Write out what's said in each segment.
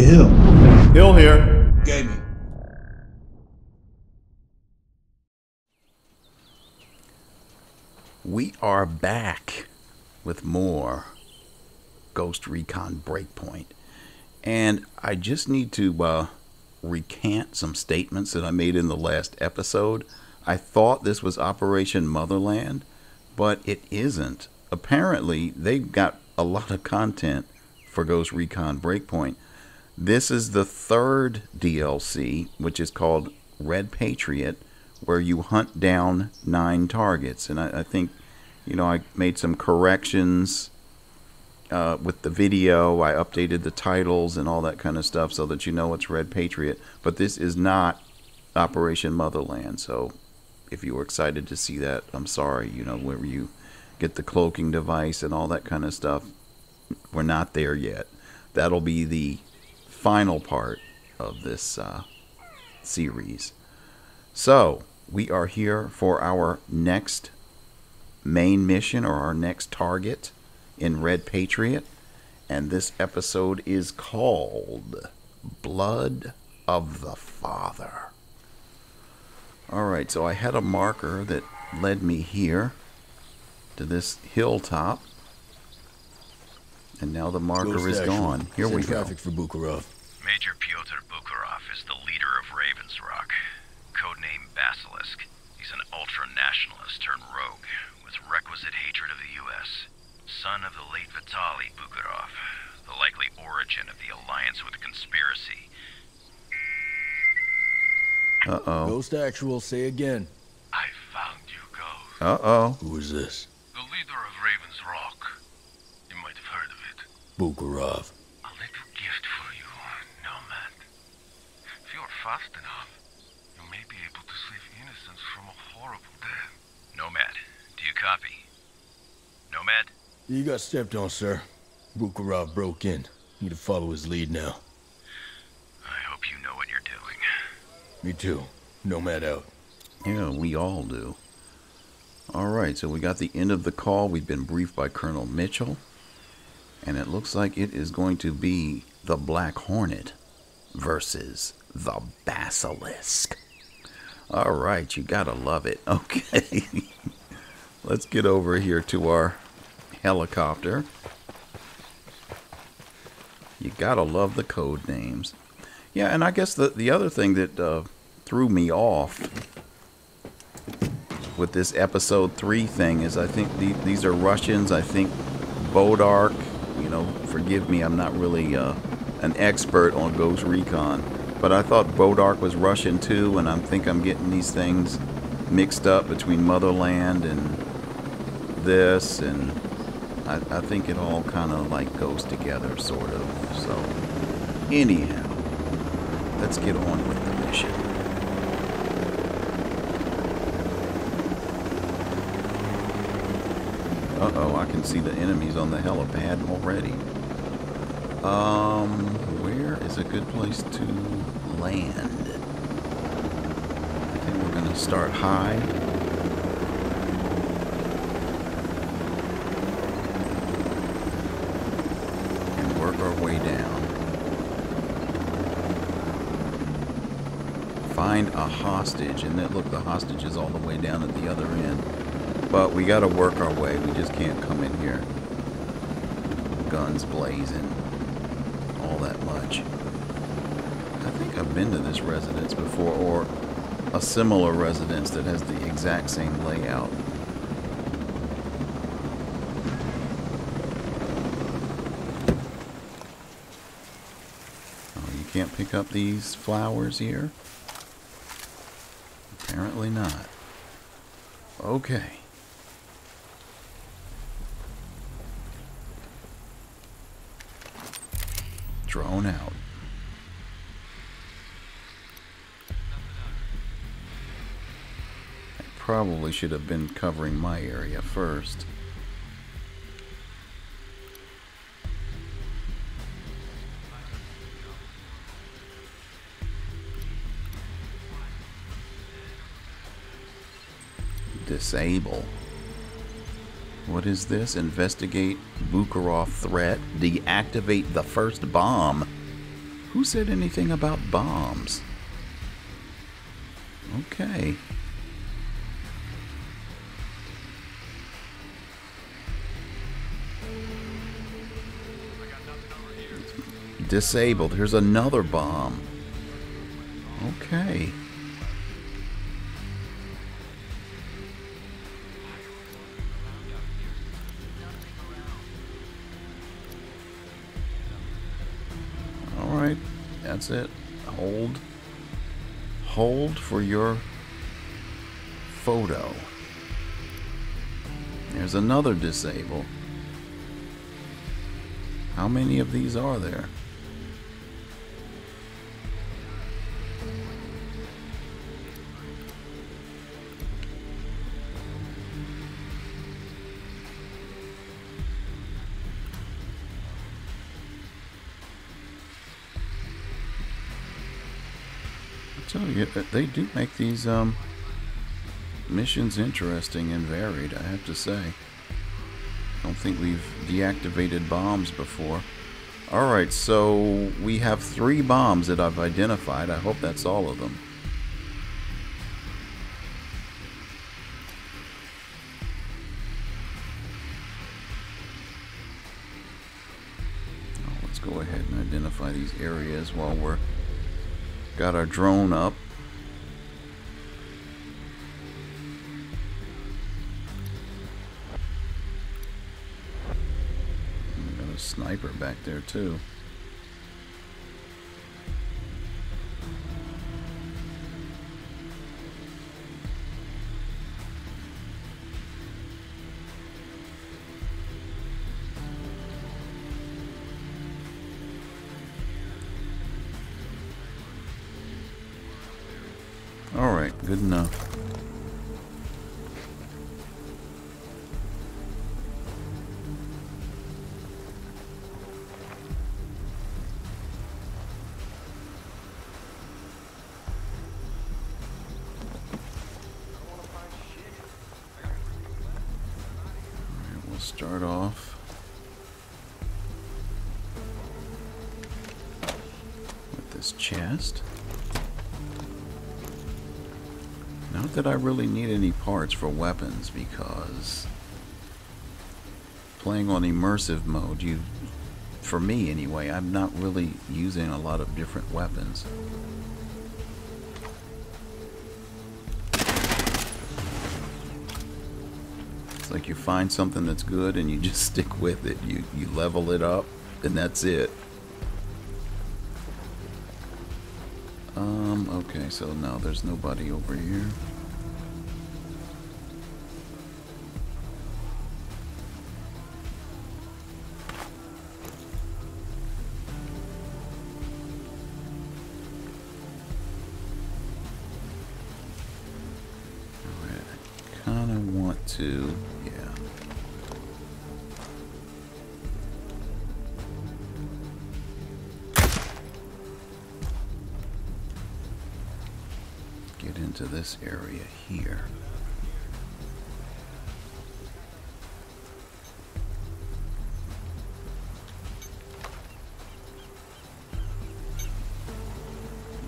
Hey, Hill. Hill here. Gaming. We are back with more Ghost Recon Breakpoint. And I just need to recant some statements that I made in the last episode. I thought this was Operation Motherland, but it isn't. Apparently, they've got a lot of content for Ghost Recon Breakpoint. This is the third DLC, which is called Red Patriot, where you hunt down 9 targets. And I think, you know, I made some corrections with the video. I updated the titles and all that kind of stuff so that you know it's Red Patriot. But this is not Operation Motherland. So if you were excited to see that, I'm sorry. You know, where you get the cloaking device and all that kind of stuff, we're not there yet. That'll be the final part of this series. So we are here for our next main mission, or our next target in Red Patriot, and this episode is called Blood of the Father. Alright, so I had a marker that led me here to this hilltop. And now the marker is gone. Here we go. For Bukharov. Major Pyotr Bukharov is the leader of Ravensrock, codenamed Basilisk. He's an ultra-nationalist turned rogue with requisite hatred of the U.S. Son of the late Vitaly Bukharov, the likely origin of the alliance with a conspiracy. Uh-oh. Ghost Actual, say again. I found you, Ghost. Uh-oh. Who is this? The leader of Ravensrock. Bukharov. A little gift for you, Nomad. If you're fast enough, you may be able to save innocence from a horrible death. Nomad, do you copy? Nomad? You got stepped on, sir. Bukharov broke in. Need to follow his lead now. I hope you know what you're doing. Me too. Nomad out. Yeah, we all do. Alright, so we got the end of the call. We've been briefed by Colonel Mitchell. And it looks like it is going to be the Black Hornet versus the Basilisk. All right, you gotta love it. Okay, let's get over here to our helicopter. You gotta love the code names. Yeah, and I guess the other thing that threw me off with this episode 3 thing is I think these are Russians. I think Bodark. You know, forgive me, I'm not really an expert on Ghost Recon, but I thought Bodark was Russian too, and I think I'm getting these things mixed up between Motherland and this, and I think it all kind of like goes together, sort of. So, anyhow, let's get on with the mission. Uh-oh, I can see the enemies on the helipad already. Where is a good place to land? I think we're gonna start high. And work our way down. Find a hostage, and then look, the hostage is all the way down at the other end. But we gotta work our way. We just can't come in here guns blazing all that much. I think I've been to this residence before, or a similar residence that has the exact same layout. Oh, you can't pick up these flowers here? Apparently not. Okay. Drone out. I probably should have been covering my area first. Disable. What is this? Investigate Bukharov threat. Deactivate the first bomb. Who said anything about bombs? Okay. Disabled. Here's another bomb. Okay. Alright, that's it. Hold. Hold for your photo. There's another disable. How many of these are there? They do make these missions interesting and varied, I have to say. I don't think we've deactivated bombs before. Alright, so we have 3 bombs that I've identified. I hope that's all of them. Oh, let's go ahead and identify these areas while we're got our drone up. Got a sniper back there too. Good enough. Alright, we'll start off with this chest. Not that I really need any parts for weapons, because playing on immersive mode, you, for me anyway, I'm not really using a lot of different weapons. It's like you find something that's good and you just stick with it. You level it up and that's it. Okay, so now there's nobody over here. Alright, I kind of want to... to this area here.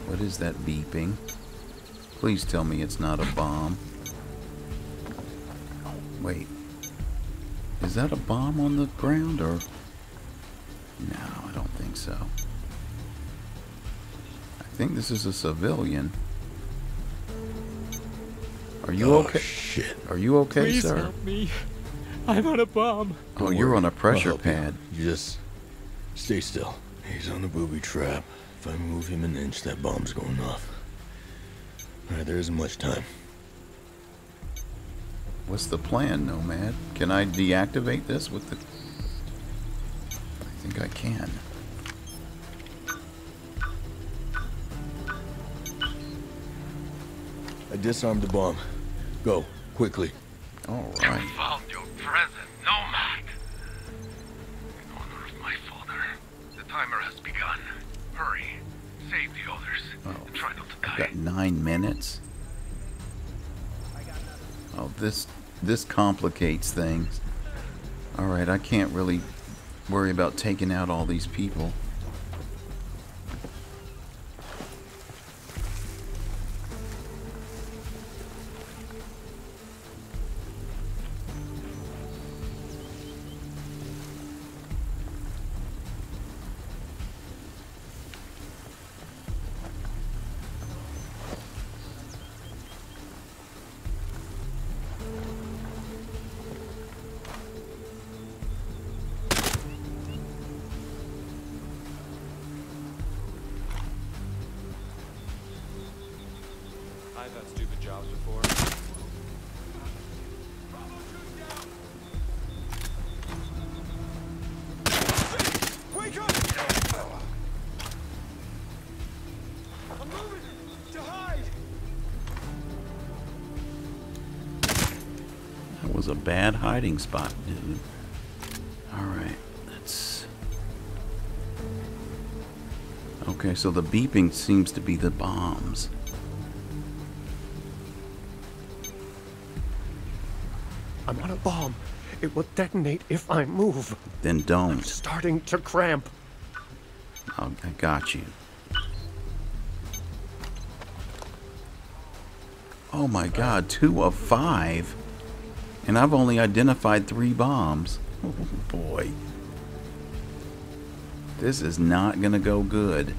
What is that beeping? Please tell me it's not a bomb. Oh, wait. Is that a bomb on the ground or? No, I don't think so. I think this is a civilian. Are you okay? Shit. Are you okay, please, sir? Help me. I'm on a bomb. Oh, don't you're worry. On a pressure pad. You just stay still. He's on the booby trap. If I move him an inch, that bomb's going off. Alright, there isn't much time. What's the plan, Nomad? Can I deactivate this with the... I think I can. I disarmed the bomb. Go, quickly. All right. You found your present, Nomad. In honor of my father, the timer has begun. Hurry, save the others, and try not to die. I've got 9 minutes. Oh, this complicates things. All right, I can't really worry about taking out all these people. I've had stupid jobs before. Wake up! I'm moving to hide. That was a bad hiding spot, dude. All right, that's okay. So the beeping seems to be the bombs. I'm on a bomb. It will detonate if I move. Then don't. I'm starting to cramp. Oh, I got you. Oh my God, 2 of 5. And I've only identified 3 bombs. Oh boy. This is not going to go good.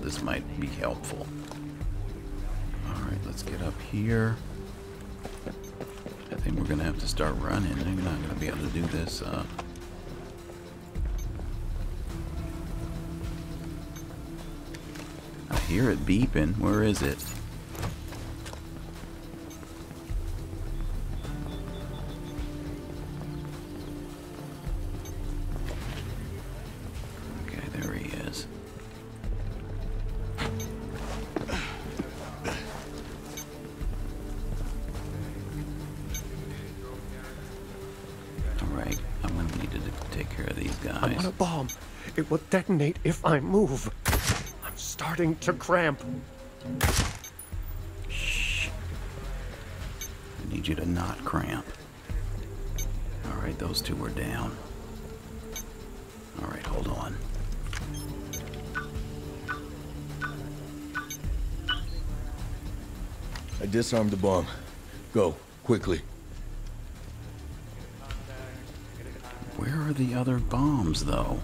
This might be helpful. Alright, let's get up here. I think we're gonna have to start running. I'm not gonna be able to do this. I hear it beeping. Where is it? Will detonate if I move. I'm starting to cramp. Shh. I need you to not cramp. All right, those 2 are down. All right, hold on. I disarmed the bomb. Go, quickly. Where are the other bombs, though?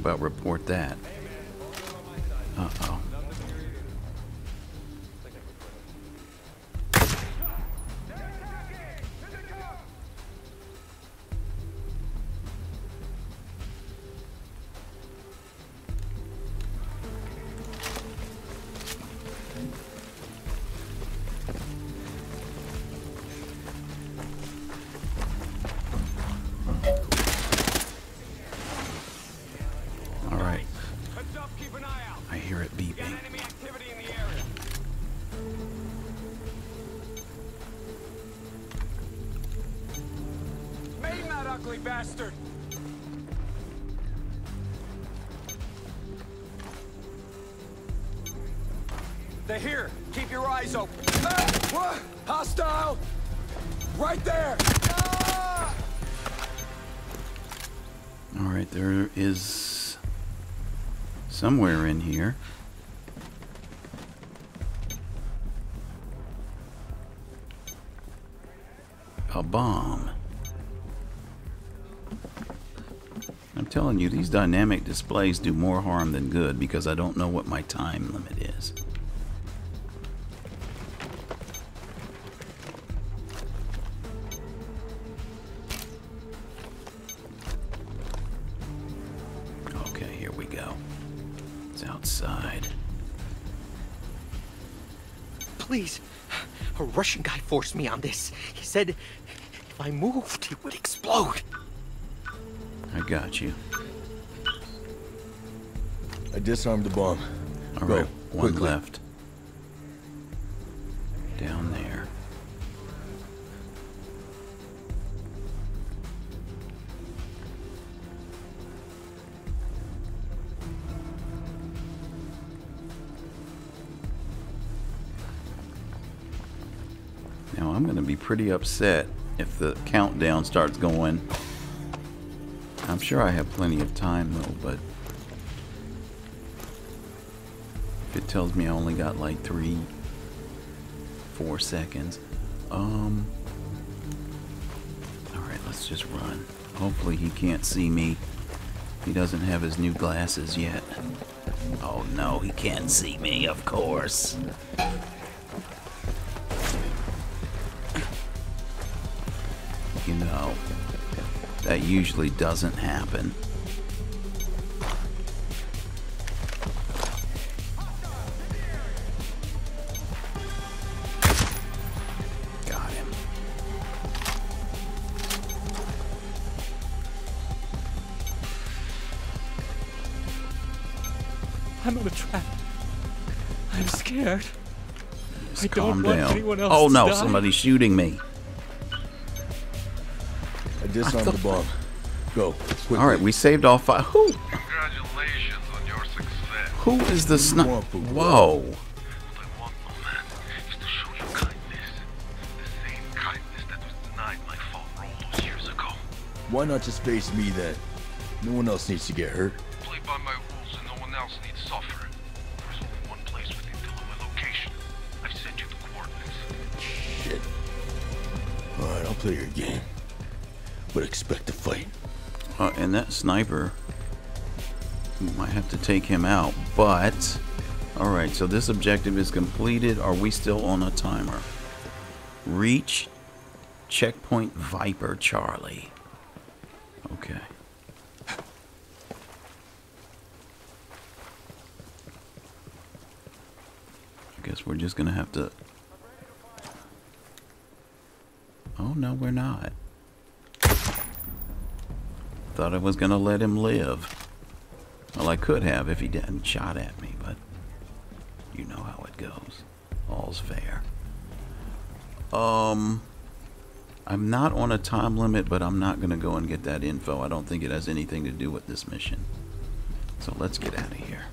About report that. Uh-oh. Bastard. They're here. Keep your eyes open. Ah, hostile! Right there! Ah! Alright, there is somewhere in here. A bomb. Telling you, these dynamic displays do more harm than good because I don't know what my time limit is. Okay, here we go. It's outside. Please, a Russian guy forced me on this. He said if I moved, it would explode. I got you. I disarmed the bomb. All right, 1 left. Down there. Now I'm going to be pretty upset if the countdown starts going. I'm sure I have plenty of time though, but if it tells me I only got like 3-4 seconds. Alright, let's just run. Hopefully he can't see me. He doesn't have his new glasses yet. Oh no, he can't see me, of course. You know, that usually doesn't happen. Got him. I'm on a trap. I'm scared. Just I don't want anyone else to die. Oh no, somebody's shooting me. Disarm the bomb. Go. Quickly. All right, we saved all 5. Who? Congratulations on your success. Who is the sniper? Whoa. What I want, old man, is to show you kindness. The same kindness that was denied my fault all those years ago. Why not just face me then? No one else needs to get hurt. Play by my rules and no one else needs to suffer. There's only one place with the my location. I've sent you the coordinates. Shit. All right, I'll play your game. But expect to fight. And that sniper, we might have to take him out, but alright, so this objective is completed. Are we still on a timer? Reach checkpoint Viper Charlie. Okay. I guess we're just gonna have to... Oh no, we're not. Thought I was gonna let him live. Well, I could have if he hadn't shot at me, but you know how it goes. All's fair. I'm not on a time limit, but I'm not gonna go and get that info. I don't think it has anything to do with this mission. So let's get out of here.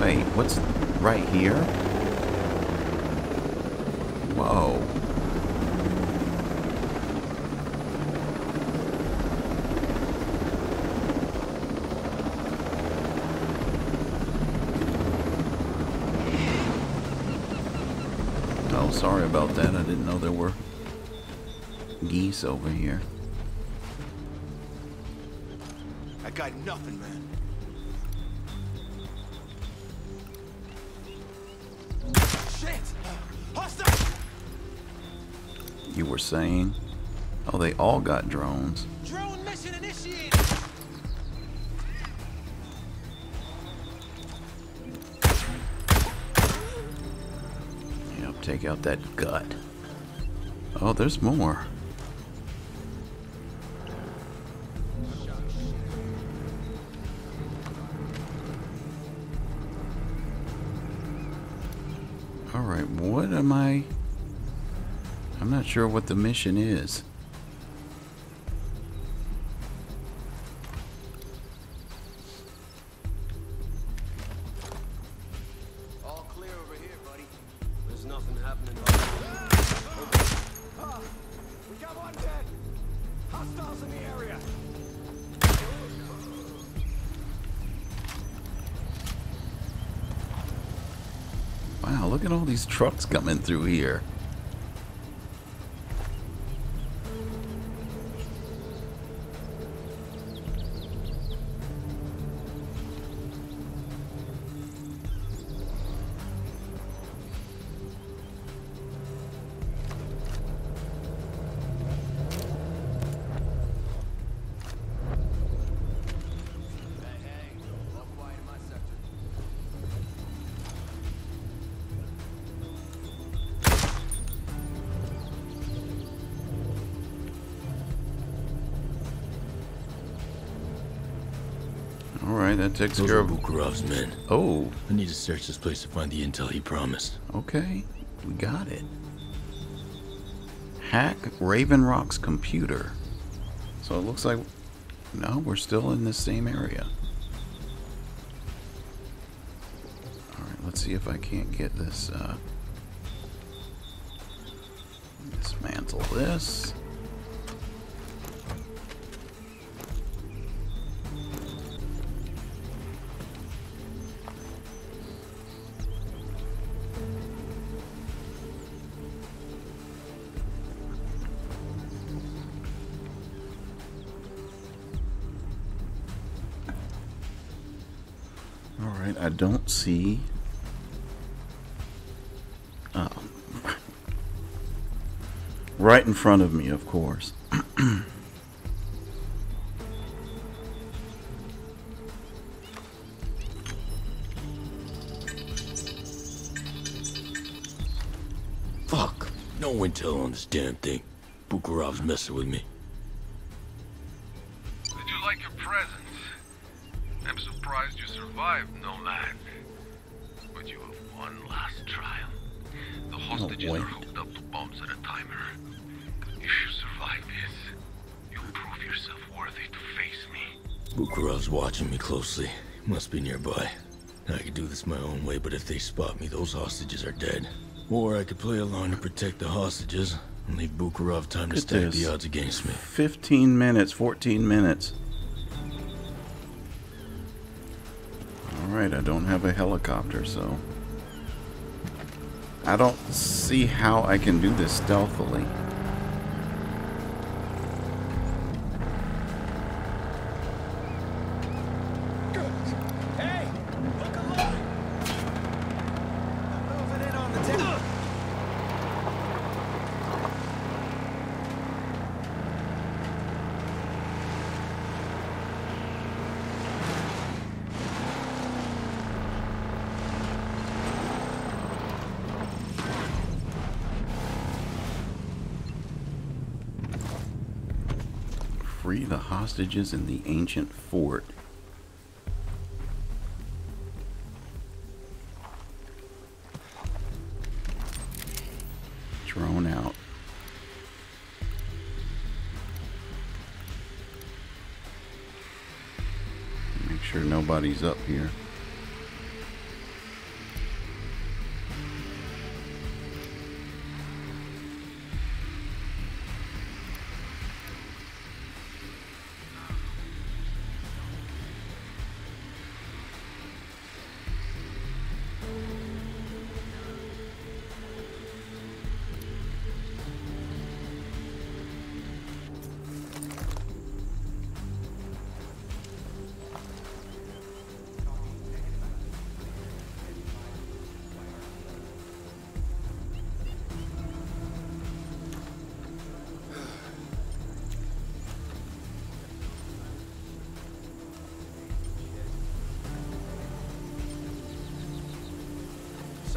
Wait, what's right here? Whoa. Oh, sorry about that. I didn't know there were geese over here. I got nothing, man. You were saying? Oh, they all got drones. Drone mission initiated. Yep, take out that gut. Oh, there's more. All right, what am I? I'm not sure what the mission is. All clear over here, buddy. There's nothing happening. We got one dead. Hostiles in the area. Wow, look at all these trucks coming through here. That takes care of Bukharov's men. Oh, I need to search this place to find the intel he promised. Okay, we got it. Hack Ravenrock's computer. So it looks like no, we're still in the same area. Let's see if I can't get this, dismantle this. I don't see. Right in front of me, of course. Fuck! No intel on this damn thing. Bukharov's messing with me. I do like your presence. I'm surprised you survived, Nomad. But you have one last trial. The hostages are hooked up to bombs at a timer. If you survive this, you'll prove yourself worthy to face me. Bukharov's watching me closely. He must be nearby. I could do this my own way, but if they spot me, those hostages are dead. Or I could play along to protect the hostages and leave Bukharov time to stack the odds against me. 15 minutes, 14 minutes. Alright, I don't have a helicopter, so I don't see how I can do this stealthily. Hey, look alive! I'm moving in on the town. Free the hostages in the ancient fort. Drone out. Make sure nobody's up here.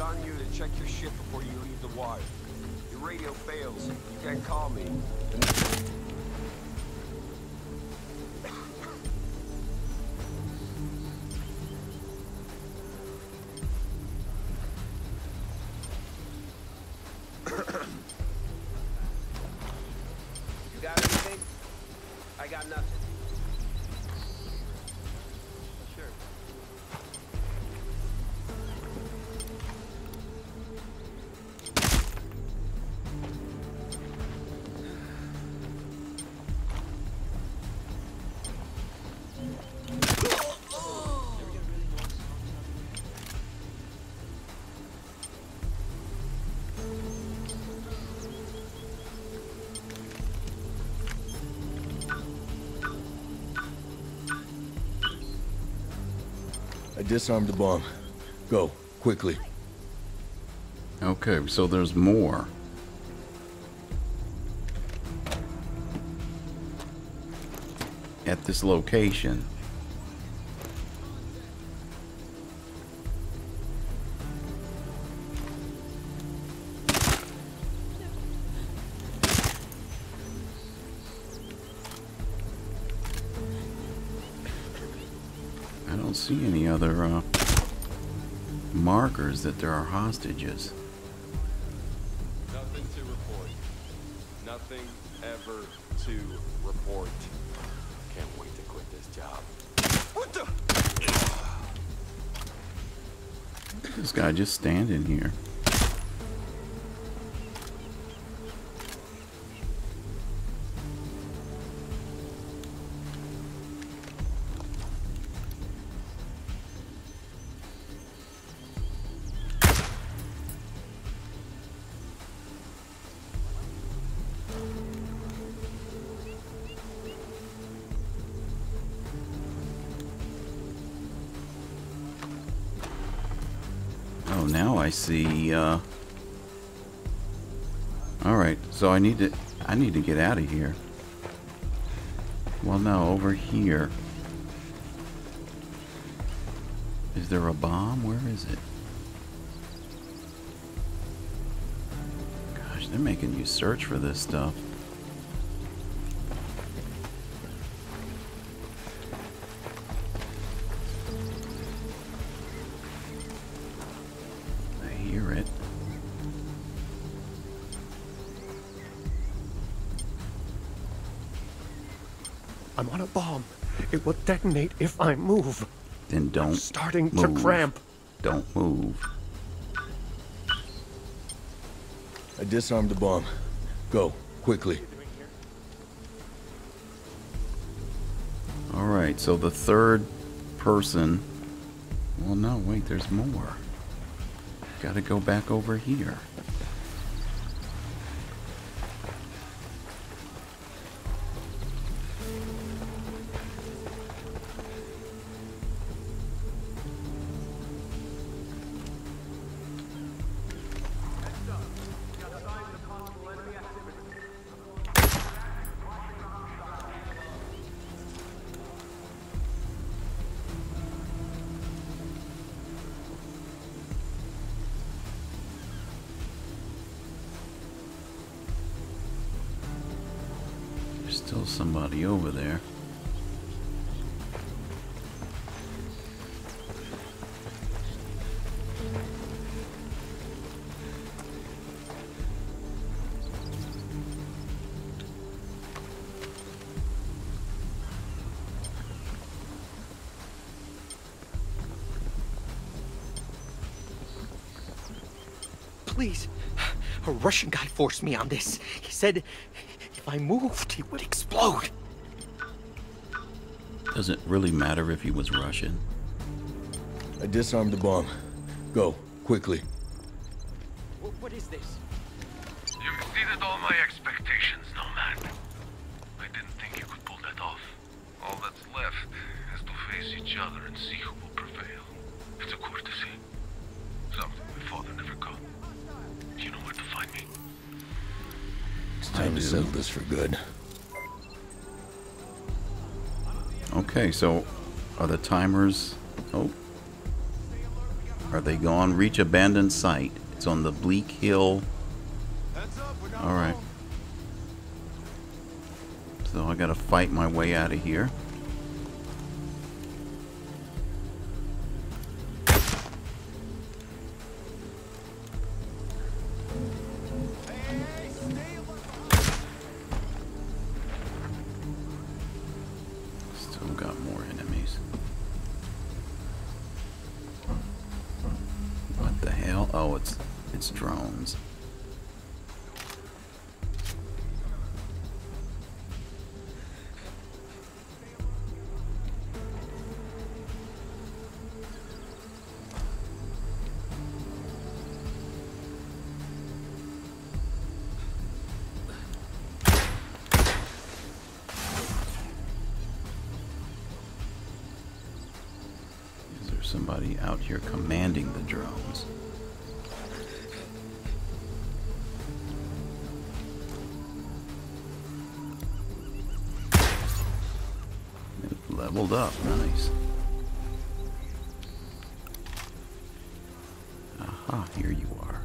On you to check your ship before you leave the water. Your radio fails. You can't call me. You got anything? I got nothing. Disarm the bomb. Go, quickly. Okay, so there's more. At this location. See any other markers that there are hostages? Nothing to report. Nothing ever to report. Can't wait to quit this job. What the? This guy just standing here. Now I see. All right, so I need to get out of here. Well, no, over here. Is there a bomb? Where is it? Gosh, they're making you search for this stuff. I'm on a bomb. It will detonate if I move. Then don't. I'm starting move. To cramp. Don't move. I disarmed the bomb. Go, quickly. All right, so the third person. Well, no, wait, there's more. Gotta go back over here. Still somebody over there. Please, a Russian guy forced me on this. He said if I moved, he would explode. Doesn't really matter if he was Russian. I disarmed the bomb. Go, quickly. What is this? You've exceeded all my expectations, Nomad. I didn't think you could pull that off. All that's left is to face each other and see who will prevail. It's a courtesy. Something my father never got. You know where to find me. It's time to settle this for good. Okay, so are the timers... Oh. Are they gone? Reach abandoned site. It's on the bleak hill. Alright. So I gotta fight my way out of here. Oh, it's drones. Is there somebody out here commanding the drones? Leveled up, nice. Aha, here you are.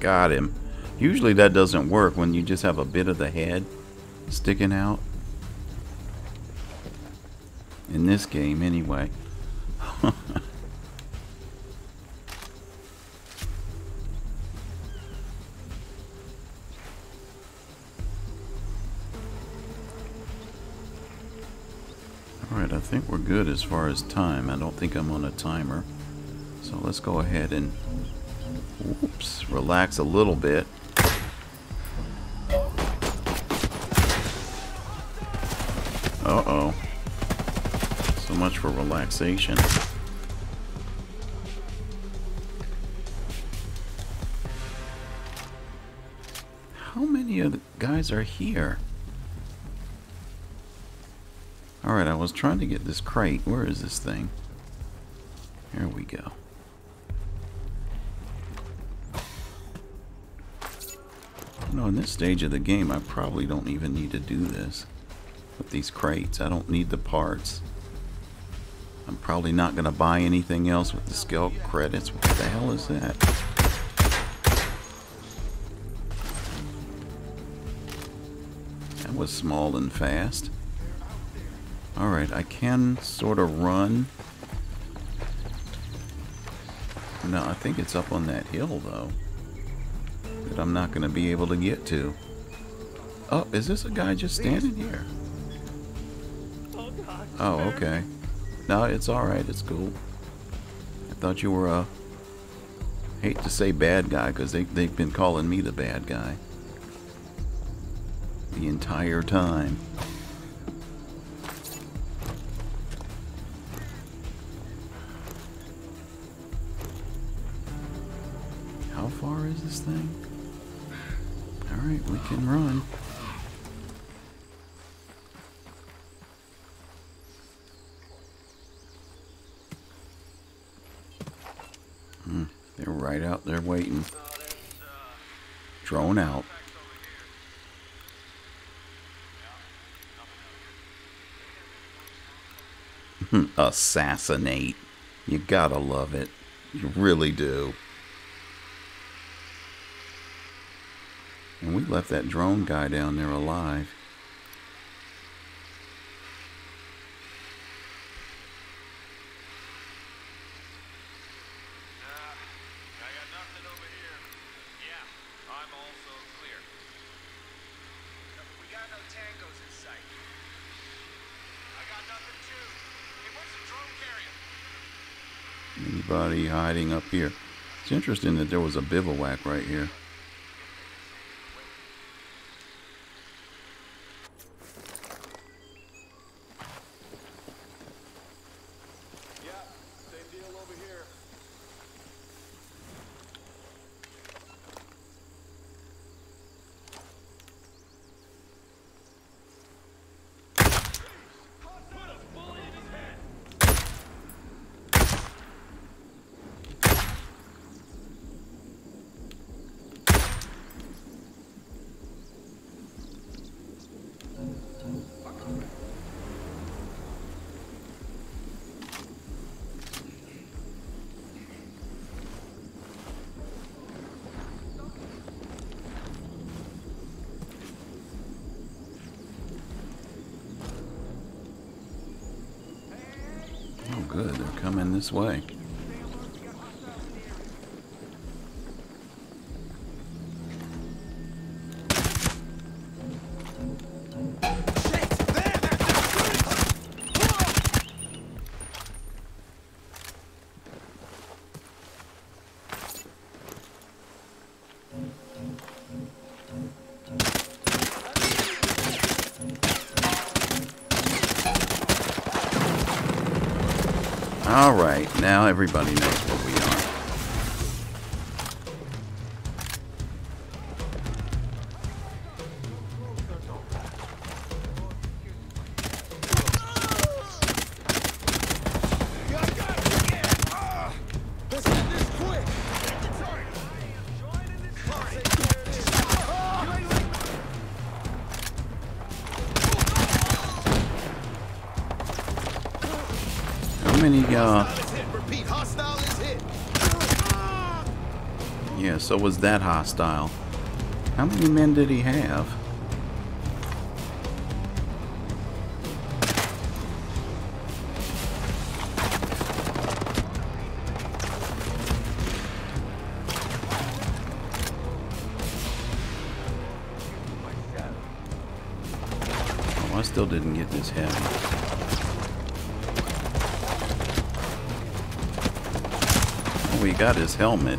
Got him. Usually that doesn't work when you just have a bit of the head sticking out. in this game anyway. Alright, I think we're good as far as time. I don't think I'm on a timer. So let's go ahead and oops, relax a little bit. Uh-oh. So much for relaxation. How many of the guys are here? Alright, I was trying to get this crate. Where is this thing? Here we go. You know, in this stage of the game, I probably don't even need to do this. With these crates, I don't need the parts. I'm probably not going to buy anything else with the skill credits. What the hell is that? That was small and fast. Alright, I can sort of run. No, I think it's up on that hill, though, that I'm not going to be able to get to. Oh, is this a guy just standing here? Oh, okay. No, it's alright, it's cool. I thought you were a... hate to say bad guy, because they've been calling me the bad guy the entire time. How far is this thing? Alright, we can run. They're right out there waiting. Drone out. Assassinate. You gotta love it. You really do. And we left that drone guy down there alive. Anybody hiding up here? It's interesting that there was a bivouac right here. Yeah, same deal over here. Good, they're coming this way. Alright, now everybody knows what we yeah, so was that hostile. How many men did he have? still didn't get this head. We got his helmet.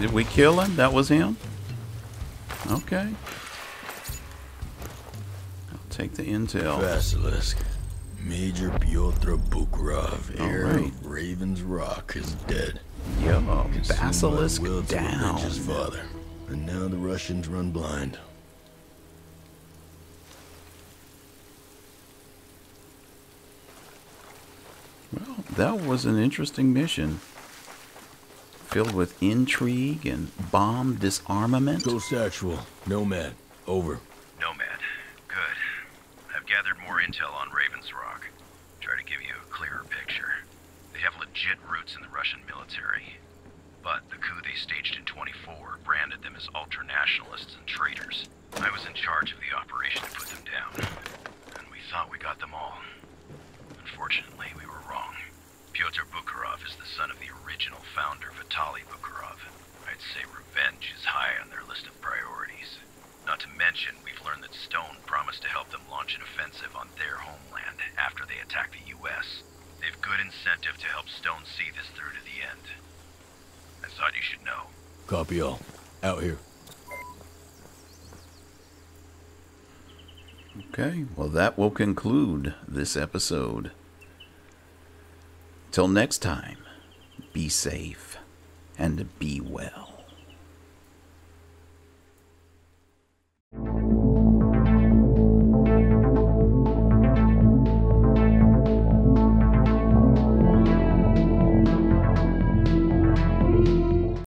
Did we kill him? That was him? Okay. I'll take the intel. Basilisk. Major Pyotr Bukharov, heir of Ravensrock, is dead. Yep. Basilisk down. His father. And now the Russians run blind. Well, that was an interesting mission. Filled with intrigue and bomb disarmament. Ghost actual. Nomad. Over. Nomad. Good. I've gathered more intel on Ravensrock. Try to give you a clearer picture. They have legit roots in the Russian military. But the coup they staged in 24 branded them as ultra-nationalists and traitors. I was in charge of the operation to put them down. And we thought we got them all. Unfortunately, we were wrong. Pyotr Bukharov is the son of the original founder, Vitaly Bukharov. I'd say revenge is high on their list of priorities. Not to mention, we've learned that Stone promised to help them launch an offensive on their homeland after they attack the U.S. They've good incentive to help Stone see this through to the end. I thought you should know. Copy all. Out here. Okay, well that will conclude this episode. Till next time, be safe and be well.